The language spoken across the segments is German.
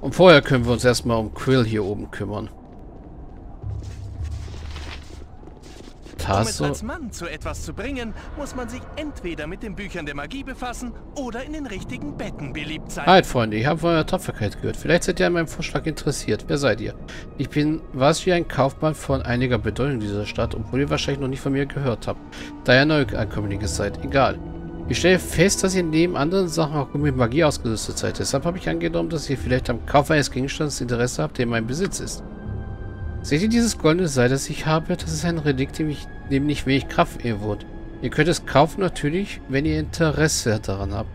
Und vorher können wir uns erstmal um Quill hier oben kümmern. Um als Mann zu etwas zu bringen, muss man sich entweder mit den Büchern der Magie befassen oder in den richtigen Betten beliebt sein. Halt, Freunde, ich habe von eurer Tapferkeit gehört. Vielleicht seid ihr an meinem Vorschlag interessiert. Wer seid ihr? Ich bin was wie ein Kaufmann von einiger Bedeutung dieser Stadt, obwohl ihr wahrscheinlich noch nicht von mir gehört habt. Da ihr Neuankömmlinge seid, egal. Ich stelle fest, dass ihr neben anderen Sachen auch mit Magie ausgerüstet seid. Deshalb habe ich angenommen, dass ihr vielleicht am Kauf eines Gegenstands Interesse habt, der in meinem Besitz ist. Seht ihr dieses goldene Seil, das ich habe? Das ist ein Relikt, dem nicht wenig Kraft inwohnt. Ihr könnt es kaufen natürlich, wenn ihr Interesse daran habt.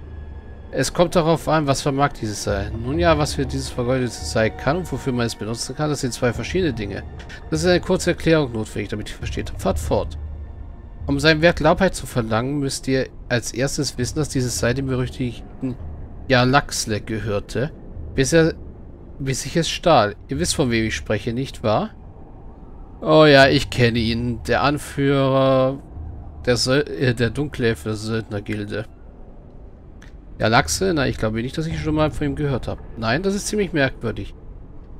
Es kommt darauf an, was vermag dieses Seil. Nun ja, was für dieses vergoldete Seil kann und wofür man es benutzen kann, das sind zwei verschiedene Dinge. Das ist eine kurze Erklärung notwendig, damit ihr versteht. Fahrt fort. Um sein Werk Labheit zu verlangen, müsst ihr als erstes wissen, dass dieses Seil dem berüchtigten Jarlaxle gehörte, bis ich es stahl. Ihr wisst, von wem ich spreche, nicht wahr? Oh ja, ich kenne ihn. Der Anführer der Dunkelelfe der Söldnergilde. Jarlaxle? Na, ich glaube nicht, dass ich schon mal von ihm gehört habe. Nein, das ist ziemlich merkwürdig.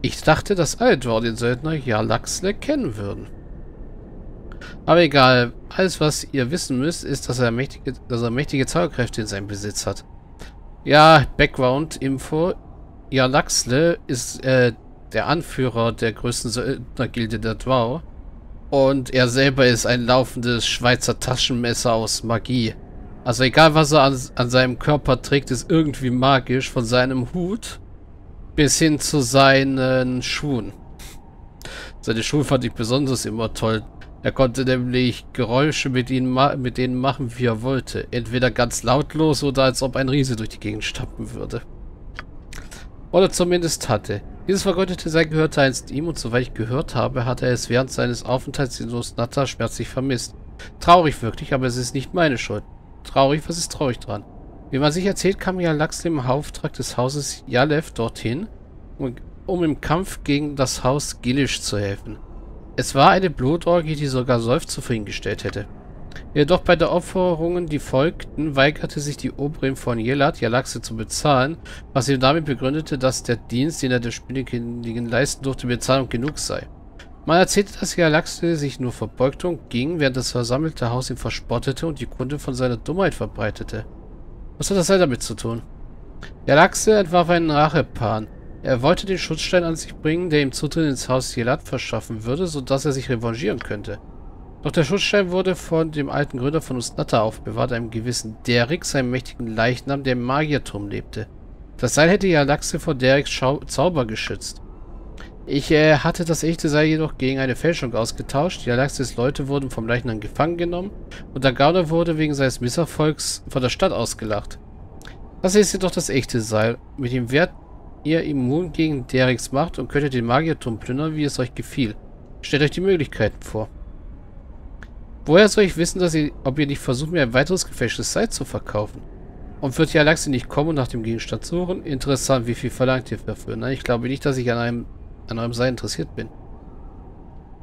Ich dachte, dass alle dort den Söldner Jarlaxle kennen würden. Aber egal. Alles, was ihr wissen müsst, ist, dass er mächtige Zauberkräfte in seinem Besitz hat. Ja, Background-Info. Jarlaxle ist der Anführer der größten Söldnergilde der Dwar. Und er selber ist ein laufendes Schweizer Taschenmesser aus Magie. Also egal, was er an seinem Körper trägt, ist irgendwie magisch. Von seinem Hut bis hin zu seinen Schuhen. Seine Schuhe fand ich besonders immer toll. Er konnte nämlich Geräusche mit denen machen, wie er wollte. Entweder ganz lautlos oder als ob ein Riese durch die Gegend stampfen würde. Oder zumindest hatte. Dieses vergoldete Seil gehörte einst ihm und soweit ich gehört habe, hat er es während seines Aufenthalts in Ust Natha schmerzlich vermisst. Traurig wirklich, aber es ist nicht meine Schuld. Traurig, was ist traurig dran? Wie man sich erzählt, kam Jarlaxle im Auftrag des Hauses Jalev dorthin, um im Kampf gegen das Haus Gilisch zu helfen. Es war eine Blutorgie, die sogar Solf zufriedengestellt hätte. Jedoch bei den Opferungen, die folgten, weigerte sich die Oberin von Jelad, Jarlaxle zu bezahlen, was ihm damit begründete, dass der Dienst, den er der Spinnenkönigin leisten durfte, Bezahlung genug sei. Man erzählte, dass Jarlaxle sich nur verbeugte und ging, während das versammelte Haus ihn verspottete und die Kunde von seiner Dummheit verbreitete. Was hat das all damit zu tun? Jarlaxle entwarf einen Racheplan. Er wollte den Schutzstein an sich bringen, der ihm Zutritt ins Haus Jelad verschaffen würde, sodass er sich revanchieren könnte. Doch der Schutzstein wurde von dem alten Gründer von Ust Natha aufbewahrt, einem gewissen Derek, seinem mächtigen Leichnam, der im Magierturm lebte. Das Seil hätte Jarlaxle vor Dereks Zauber geschützt. Ich hatte das echte Seil jedoch gegen eine Fälschung ausgetauscht. Jarlaxles Leute wurden vom Leichnam gefangen genommen und der Ghaunadaur wurde wegen seines Misserfolgs von der Stadt ausgelacht. Das ist jedoch das echte Seil. Mit dem Wert ihr immun gegen Dereks Macht und könntet den Magierturm plündern, wie es euch gefiel. Stellt euch die Möglichkeiten vor. Woher soll ich wissen, ob ihr nicht versucht, mir ein weiteres gefälschtes Seil zu verkaufen? Und wird Jarlaxle nicht kommen und nach dem Gegenstand suchen? Interessant, wie viel verlangt ihr dafür? Nein, ich glaube nicht, dass ich an einem Seil interessiert bin.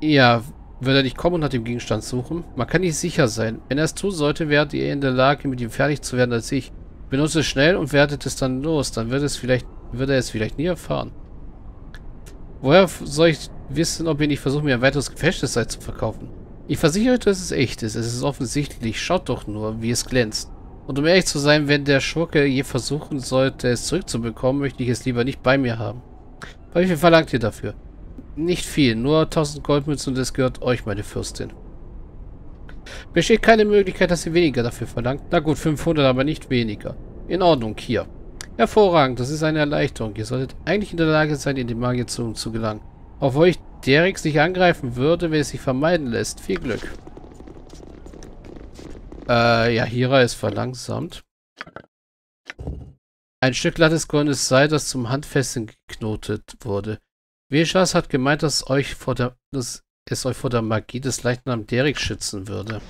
Ja, wird er nicht kommen und nach dem Gegenstand suchen? Man kann nicht sicher sein. Wenn er es tun sollte, wärt ihr in der Lage, mit ihm fertig zu werden als ich. Benutzt es schnell und wertet es dann los. Dann wird er es vielleicht nie erfahren. Woher soll ich wissen, ob ihr nicht versucht, mir ein weiteres gefälschtes Seil zu verkaufen? Ich versichere euch, dass es echt ist. Es ist offensichtlich. Schaut doch nur, wie es glänzt. Und um ehrlich zu sein, wenn der Schurke je versuchen sollte, es zurückzubekommen, möchte ich es lieber nicht bei mir haben. Wie viel verlangt ihr dafür? Nicht viel, nur 1000 Goldmünzen und es gehört euch, meine Fürstin. Besteht keine Möglichkeit, dass ihr weniger dafür verlangt. Na gut, 500, aber nicht weniger. In Ordnung, hier. Hervorragend, das ist eine Erleichterung. Ihr solltet eigentlich in der Lage sein, in den Magierturm zu gelangen. Obwohl ich Derek sich angreifen würde, wenn es sich vermeiden lässt. Viel Glück. Ja, Hira ist verlangsamt. Ein Stück glattes goldenes Seil, das zum Handfesten geknotet wurde. Vishas hat gemeint, dass es euch vor der Magie des Leichnams Derek schützen würde.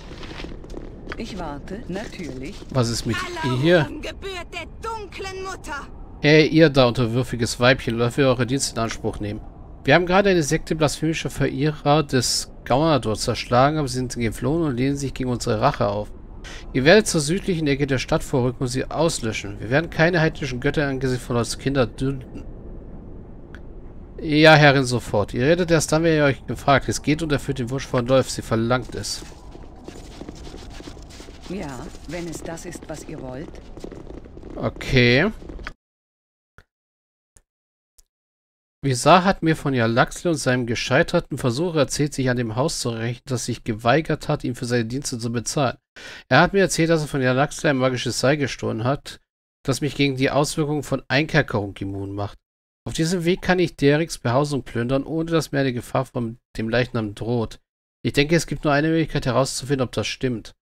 Ich warte, natürlich. Was ist mit ihr hier? Geburt der dunklen Mutter. Hey, ihr da unterwürfiges Weibchen, dürft ihr eure Dienste in Anspruch nehmen. Wir haben gerade eine Sekte blasphemischer Verehrer des Ghaunadaur zerschlagen, aber sie sind geflohen und lehnen sich gegen unsere Rache auf. Ihr werdet zur südlichen Ecke der Stadt vorrücken und sie auslöschen. Wir werden keine heidnischen Götter angesichts von uns Kindern dulden. Ja, Herrin, sofort. Ihr redet erst dann, wenn ihr euch gefragt. Es geht und erfüllt den Wunsch von Dolph. Sie verlangt es. Ja, wenn es das ist, was ihr wollt. Okay. Visha hat mir von Jarlaxle und seinem gescheiterten Versuch erzählt, sich an dem Haus zu rächen, das sich geweigert hat, ihm für seine Dienste zu bezahlen. Er hat mir erzählt, dass er von Jarlaxle ein magisches Seil gestohlen hat, das mich gegen die Auswirkungen von Einkerkerung immun macht. Auf diesem Weg kann ich Dereks Behausung plündern, ohne dass mir eine Gefahr von dem Leichnam droht. Ich denke, es gibt nur eine Möglichkeit herauszufinden, ob das stimmt.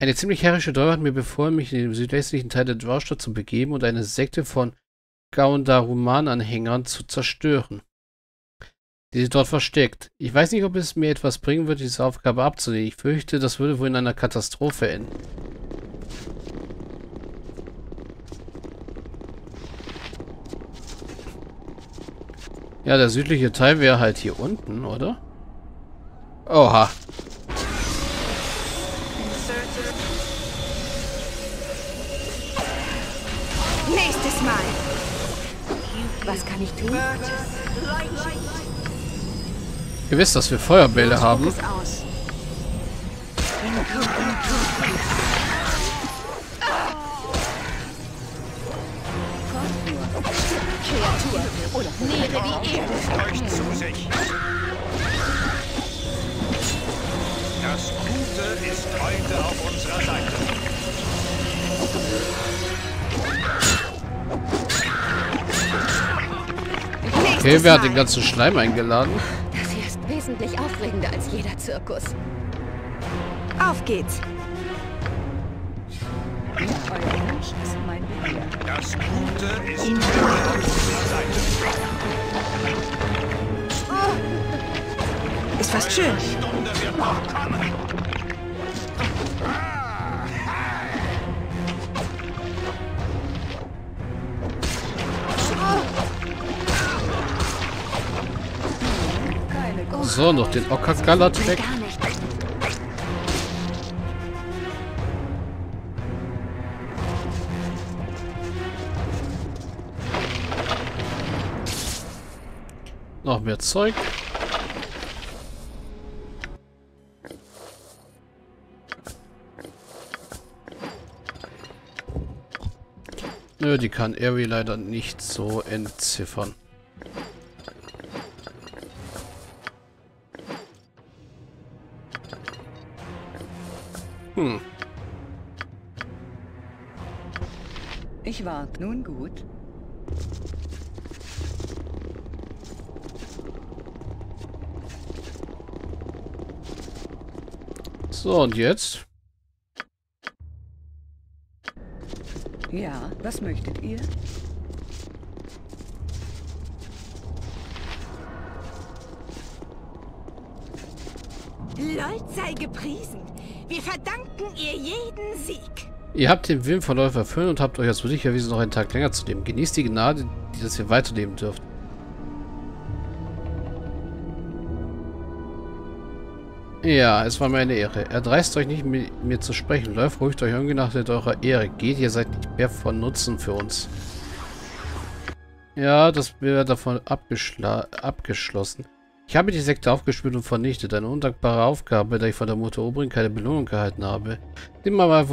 Eine ziemlich herrische Däuber hat mir befohlen, mich in den südwestlichen Teil der Dwarfstadt zu begeben und eine Sekte von Ghaunadaur-Anhängern zu zerstören, die sich dort versteckt. Ich weiß nicht, ob es mir etwas bringen wird, diese Aufgabe abzunehmen. Ich fürchte, das würde wohl in einer Katastrophe enden. Ja, der südliche Teil wäre halt hier unten, oder? Oha. Nächstes Mal. Was kann ich tun? Ihr wisst, dass wir Feuerbälle haben. Das Gute ist heute auf unserer Seite. Okay, wer hat den ganzen Schleim eingeladen? Das hier ist wesentlich aufregender als jeder Zirkus. Auf geht's! Das Gute ist oh. Ist fast schön. So, noch den Ocker-Galat weg. Noch mehr Zeug. Nö, die kann Eri leider nicht so entziffern. Ich warte. Nun gut. So, und jetzt? Ja, was möchtet ihr? Leut sei gepriesen. Wir verdanken ihr jeden Sieg. Ihr habt den Willen von Läufer erfüllt und habt euch als würdig erwiesen, noch einen Tag länger zu leben. Genießt die Gnade, die das ihr weiterleben dürft. Ja, es war mir eine Ehre. Erdreist euch nicht, mit mir zu sprechen. Läuft ruhig euch ungenachtet eurer Ehre. Geht, ihr seid nicht mehr von Nutzen für uns. Ja, das wäre davon abgeschlossen. Ich habe die Sekte aufgespürt und vernichtet. Eine undankbare Aufgabe, da ich von der Mutter Oberin keine Belohnung gehalten habe. Nimm mal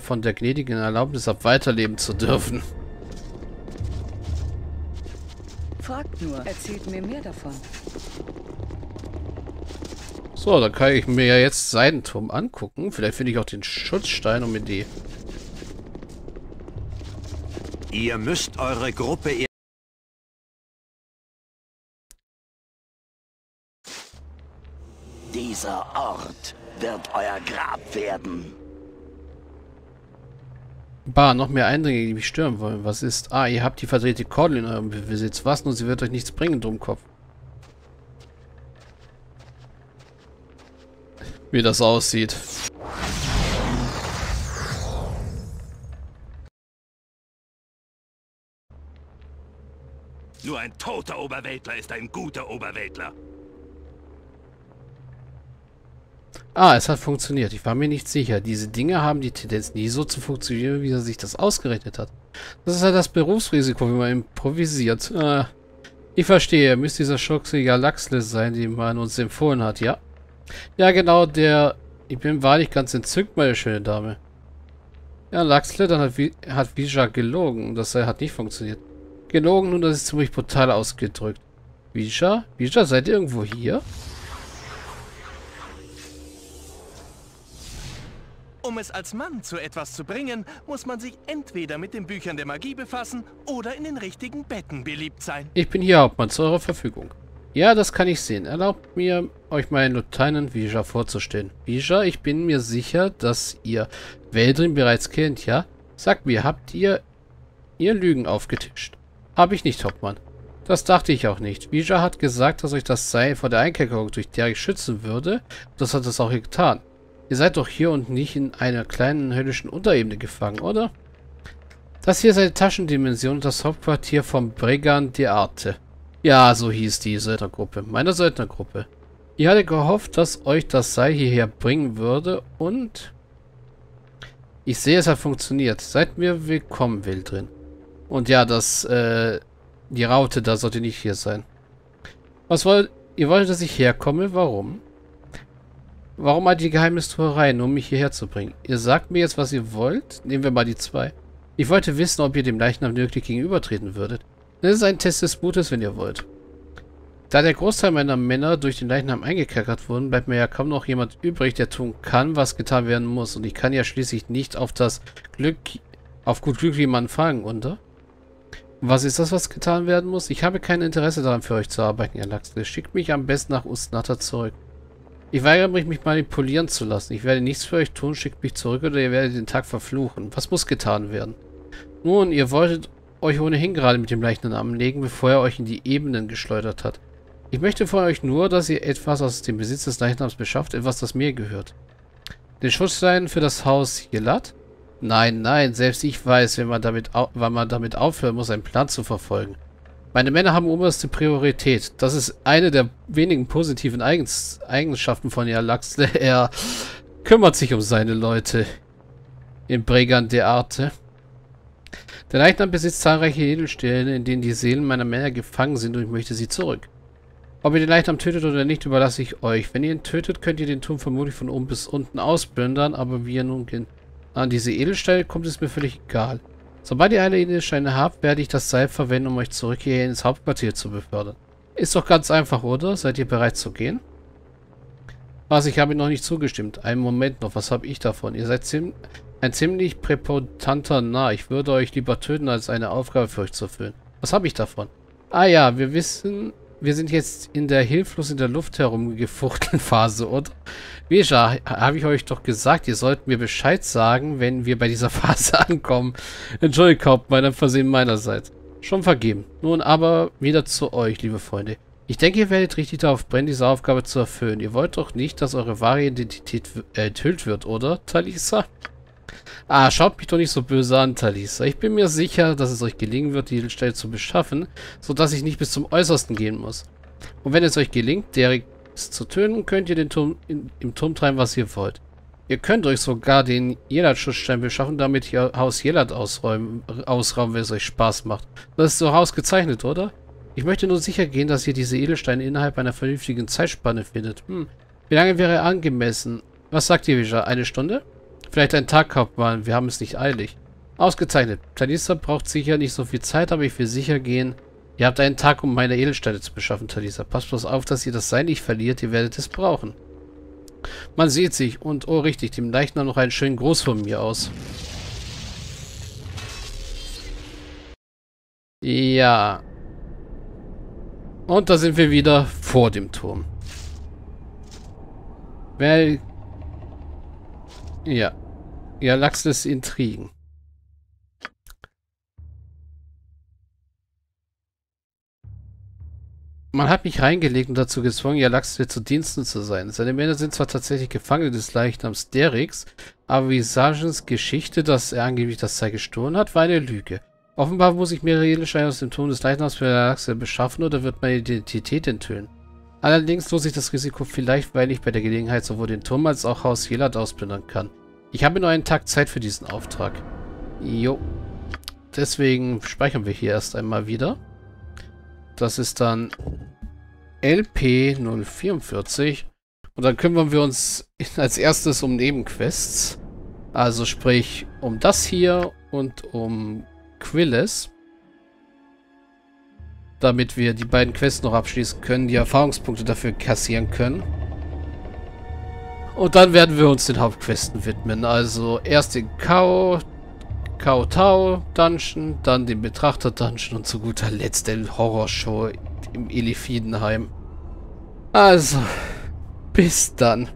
von der gnädigen Erlaubnis ab, weiterleben zu dürfen. Fragt nur, erzählt mir mehr davon. So, dann kann ich mir ja jetzt Seidenturm angucken. Vielleicht finde ich auch den Schutzstein um die. Ihr müsst eure Gruppe... Dieser Ort wird euer Grab werden. Bah, noch mehr Eindringlinge, die mich stören wollen. Was ist? Ah, ihr habt die verdrehte Kordel in eurem Besitz. Was? Nun, sie wird euch nichts bringen, Dummkopf. Wie das aussieht. Nur ein toter Oberweltler ist ein guter Oberweltler. Ah, es hat funktioniert. Ich war mir nicht sicher. Diese Dinge haben die Tendenz, nie so zu funktionieren, wie er sich das ausgerechnet hat. Das ist ja halt das Berufsrisiko, wenn man improvisiert. Ich verstehe, müsste dieser schurkige Jarlaxle sein, den man uns empfohlen hat, ja? Ja, genau, der... Ich bin wahrlich ganz entzückt, meine schöne Dame. Jarlaxle, dann hat Visha gelogen. Das hat nicht funktioniert. Gelogen, nun, das ist ziemlich brutal ausgedrückt. Visha? Visha, seid ihr irgendwo hier? Um es als Mann zu etwas zu bringen, muss man sich entweder mit den Büchern der Magie befassen oder in den richtigen Betten beliebt sein. Ich bin hier, Hauptmann, zu eurer Verfügung. Ja, das kann ich sehen. Erlaubt mir, euch meinen Lieutenant Visha vorzustellen. Visha, ich bin mir sicher, dass ihr Weldrin bereits kennt, ja? Sagt mir, habt ihr Lügen aufgetischt? Habe ich nicht, Hauptmann. Das dachte ich auch nicht. Visha hat gesagt, dass euch das Seil vor der Einkerkerung durch Derek schützen würde. Das hat es auch getan. Ihr seid doch hier und nicht in einer kleinen höllischen Unterebene gefangen, oder? Das hier ist eine Taschendimension und das Hauptquartier von Bregan D'aerthe. Ja, so hieß die Söldnergruppe, meine Söldnergruppe. Ich hatte gehofft, dass euch das Seil hierher bringen würde und... Ich sehe, es hat funktioniert. Seid mir willkommen, Weldrin. Und ja, die Raute, da sollte nicht hier sein. Was wollt... Ihr wollt, dass ich herkomme? Warum? Warum all die Geheimnistuereien, um mich hierher zu bringen? Ihr sagt mir jetzt, was ihr wollt. Nehmen wir mal die zwei. Ich wollte wissen, ob ihr dem Leichnam wirklich gegenübertreten würdet. Das ist ein Test des Mutes, wenn ihr wollt. Da der Großteil meiner Männer durch den Leichnam eingekerkert wurden, bleibt mir ja kaum noch jemand übrig, der tun kann, was getan werden muss. Und ich kann ja schließlich nicht auf gut Glück jemanden fragen, oder? Was ist das, was getan werden muss? Ich habe kein Interesse daran, für euch zu arbeiten, ihr Lachsle. Schickt mich am besten nach Ust Natha zurück. Ich weigere mich, mich manipulieren zu lassen. Ich werde nichts für euch tun, schickt mich zurück oder ihr werdet den Tag verfluchen. Was muss getan werden? Nun, ihr wolltet euch ohnehin gerade mit dem Leichnam anlegen, bevor er euch in die Ebenen geschleudert hat. Ich möchte von euch nur, dass ihr etwas aus dem Besitz des Leichnams beschafft, etwas, das mir gehört. Den Schutzstein für das Haus Gilisch? Nein, nein, selbst ich weiß, wann man damit aufhören muss, einen Plan zu verfolgen. Meine Männer haben oberste Priorität. Das ist eine der wenigen positiven Eigenschaften von Jarlaxle. Er kümmert sich um seine Leute in Bregan D'aerthe. Der Leichnam besitzt zahlreiche Edelsteine, in denen die Seelen meiner Männer gefangen sind und ich möchte sie zurück. Ob ihr den Leichnam tötet oder nicht, überlasse ich euch. Wenn ihr ihn tötet, könnt ihr den Turm vermutlich von oben bis unten ausplündern, aber wie ihr nun an diese Edelsteine kommt, ist mir völlig egal. Sobald ihr alle Edelsteine habt, werde ich das Seil verwenden, um euch zurück hier ins Hauptquartier zu befördern. Ist doch ganz einfach, oder? Seid ihr bereit zu gehen? Was, ich habe noch nicht zugestimmt. Einen Moment noch, was habe ich davon? Ihr seid ein ziemlich präpotanter Narr. Ich würde euch lieber töten, als eine Aufgabe für euch zu erfüllen. Was habe ich davon? Ah ja, wir sind jetzt in der hilflos in der Luft herumgefuchteln Phase, oder? Visha, habe ich euch doch gesagt, ihr sollt mir Bescheid sagen, wenn wir bei dieser Phase ankommen. Entschuldigung, Hauptmann, ein Versehen meinerseits. Schon vergeben. Nun aber wieder zu euch, liebe Freunde. Ich denke, ihr werdet richtig darauf brennen, diese Aufgabe zu erfüllen. Ihr wollt doch nicht, dass eure wahre Identität enthüllt wird, oder, Talisa? Ah, schaut mich doch nicht so böse an, Talisa. Ich bin mir sicher, dass es euch gelingen wird, die Stelle zu beschaffen, sodass ich nicht bis zum Äußersten gehen muss. Und wenn es euch gelingt, Derek zu töten, könnt ihr den Turm im Turm treiben, was ihr wollt. Ihr könnt euch sogar den Jelad-Schutzstein beschaffen, damit ihr Haus Jelad ausrauben, wenn es euch Spaß macht. Das ist so ausgezeichnet, oder? Ich möchte nur sicher gehen, dass ihr diese Edelsteine innerhalb einer vernünftigen Zeitspanne findet. Wie lange wäre angemessen? Was sagt ihr, Visha? Eine Stunde? Vielleicht ein Tag, Hauptmann. Wir haben es nicht eilig. Ausgezeichnet. Talisa braucht sicher nicht so viel Zeit, aber ich will sicher gehen. Ihr habt einen Tag, um meine Edelsteine zu beschaffen, Talisa. Passt bloß auf, dass ihr das Seil nicht verliert. Ihr werdet es brauchen. Man sieht sich. Und, oh richtig, dem Leichnam noch einen schönen Gruß von mir aus. Ja. Und da sind wir wieder vor dem Turm. Ja. Jarlaxles Intrigen. Man hat mich reingelegt und dazu gezwungen, Jarlaxle zu Diensten zu sein. Seine Männer sind zwar tatsächlich Gefangene des Leichnams Dereks, aber Visagens Geschichte, dass er angeblich das Seil gestohlen hat, war eine Lüge. Offenbar muss ich mehrere Edelsteine aus dem Turm des Leichnams für Jarlaxle beschaffen oder wird meine Identität enthüllen. Allerdings lohnt sich das Risiko vielleicht, weil ich bei der Gelegenheit sowohl den Turm als auch Haus Gilisch ausplündern kann. Ich habe nur einen Tag Zeit für diesen Auftrag. Jo. Deswegen speichern wir hier erst einmal wieder. Das ist dann LP 044. Und dann kümmern wir uns als erstes um Nebenquests. Also sprich um das hier und um Quilles. Damit wir die beiden Quests noch abschließen können, die Erfahrungspunkte dafür kassieren können. Und dann werden wir uns den Hauptquesten widmen. Also erst den Kao-Tau-Dungeon, dann den Betrachter-Dungeon und zu guter Letzt den Horrorshow im Eliphidenheim. Also, bis dann.